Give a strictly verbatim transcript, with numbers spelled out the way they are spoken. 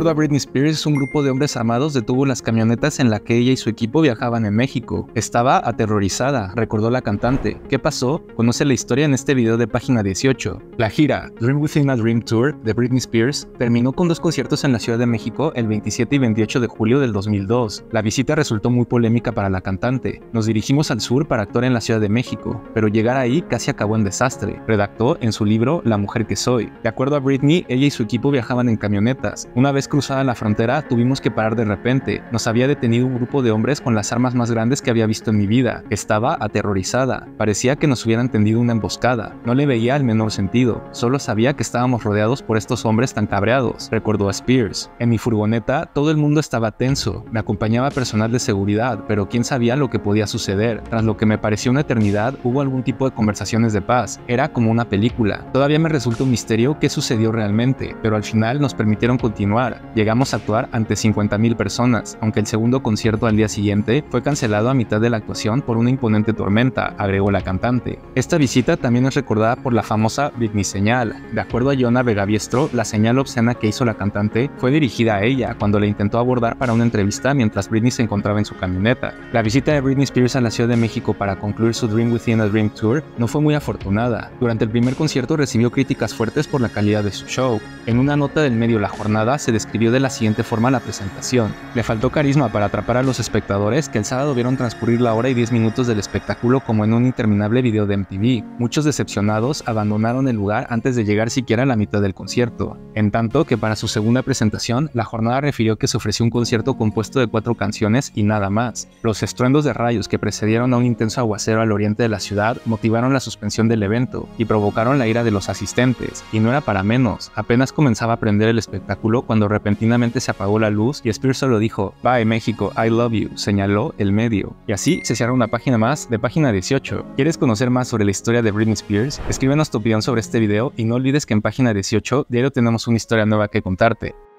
acuerdo a Britney Spears, un grupo de hombres amados detuvo las camionetas en la que ella y su equipo viajaban en México. Estaba aterrorizada, recordó la cantante. ¿Qué pasó? Conoce la historia en este video de Página dieciocho. La gira Dream Within a Dream Tour de Britney Spears terminó con dos conciertos en la Ciudad de México el veintisiete y veintiocho de julio del dos mil dos. La visita resultó muy polémica para la cantante. Nos dirigimos al sur para actuar en la Ciudad de México, pero llegar ahí casi acabó en desastre, redactó en su libro La Mujer que Soy. De acuerdo a Britney, ella y su equipo viajaban en camionetas. Una vez cruzada la frontera, tuvimos que parar de repente. Nos había detenido un grupo de hombres con las armas más grandes que había visto en mi vida. Estaba aterrorizada. Parecía que nos hubieran tendido una emboscada. No le veía el menor sentido. Solo sabía que estábamos rodeados por estos hombres tan cabreados, recordó a Spears. En mi furgoneta, todo el mundo estaba tenso. Me acompañaba personal de seguridad, pero quién sabía lo que podía suceder. Tras lo que me pareció una eternidad, hubo algún tipo de conversaciones de paz. Era como una película. Todavía me resulta un misterio qué sucedió realmente, pero al final nos permitieron continuar. Llegamos a actuar ante cincuenta mil personas, aunque el segundo concierto al día siguiente fue cancelado a mitad de la actuación por una imponente tormenta, agregó la cantante. Esta visita también es recordada por la famosa Britney señal. De acuerdo a Joanna Vega Biestro, la señal obscena que hizo la cantante fue dirigida a ella cuando la intentó abordar para una entrevista mientras Britney se encontraba en su camioneta. La visita de Britney Spears a la Ciudad de México para concluir su Dream Within a Dream Tour no fue muy afortunada. Durante el primer concierto recibió críticas fuertes por la calidad de su show. En una nota del medio La Jornada se describió de la siguiente forma la presentación. Le faltó carisma para atrapar a los espectadores que el sábado vieron transcurrir la hora y diez minutos del espectáculo como en un interminable video de M T V. Muchos decepcionados abandonaron el lugar antes de llegar siquiera a la mitad del concierto. En tanto que para su segunda presentación, La Jornada refirió que se ofreció un concierto compuesto de cuatro canciones y nada más. Los estruendos de rayos que precedieron a un intenso aguacero al oriente de la ciudad motivaron la suspensión del evento y provocaron la ira de los asistentes. Y no era para menos, apenas comenzaba a prender el espectáculo cuando repentinamente se apagó la luz y Spears solo dijo "Bye México, I love you", señaló el medio. Y así se cierra una página más de Página dieciocho. ¿Quieres conocer más sobre la historia de Britney Spears? Escríbenos tu opinión sobre este video y no olvides que en Página dieciocho diario tenemos una historia nueva que contarte.